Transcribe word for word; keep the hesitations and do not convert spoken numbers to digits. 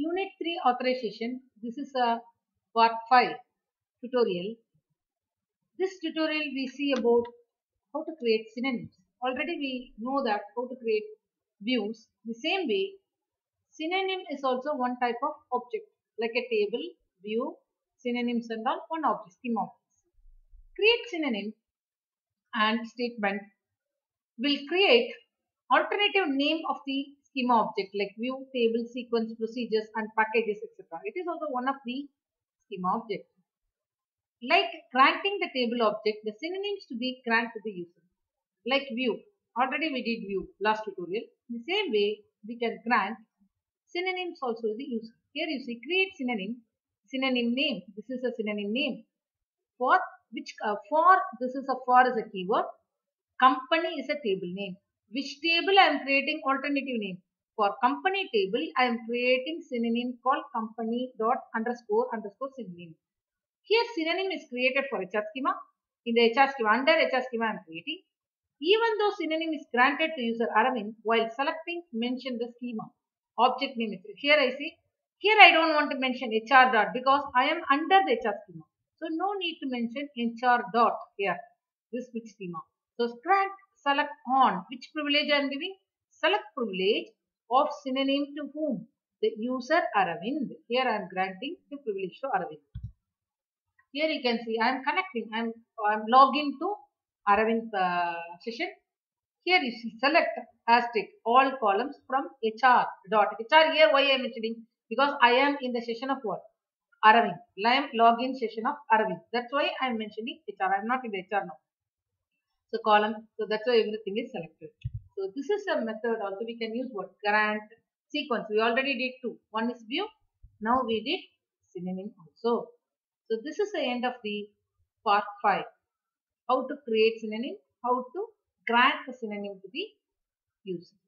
Unit three authorization. This is a part five tutorial. This tutorial we see about how to create synonyms. Already we know that how to create views. The same way, synonym is also one type of object, like a table, view, synonyms and all, one object, scheme objects. Create synonym and statement will create alternative name of the schema object like view, table, sequence, procedures and packages, et cetera. It is also one of the schema objects. Like granting the table object, the synonyms to be grant to the user. Like view, already we did view last tutorial. The same way we can grant synonyms also to the user. Here you see create synonym, synonym name. This is a synonym name. For which uh, for this is a for is a keyword. Company is a table name. Which table I am creating alternative name. For company table, I am creating synonym called company dot underscore underscore synonym. Here synonym is created for H R schema. In the H R schema, under H R schema I am creating. Even though synonym is granted to user Aravind, while selecting, mention the schema. Object name is here I see. Here I don't want to mention H R dot because I am under the H R schema. So no need to mention H R dot here. This which schema. So grant. Select on. Which privilege I am giving? Select privilege of synonym to whom? The user Aravind. Here I am granting the privilege to Aravind. Here you can see I am connecting. I am, I am logging to Aravind uh, session. Here you see select asterisk all columns from H R dot. H R here why I am mentioning? Because I am in the session of what? Aravind. I am login session of Aravind. That's why I am mentioning H R. I am not in the H R now. So column, so that's why everything is selected. So this is a method also we can use what? Grant sequence. We already did two. One is view. Now we did synonym also. So this is the end of the part five. How to create synonym, how to grant the synonym to the user.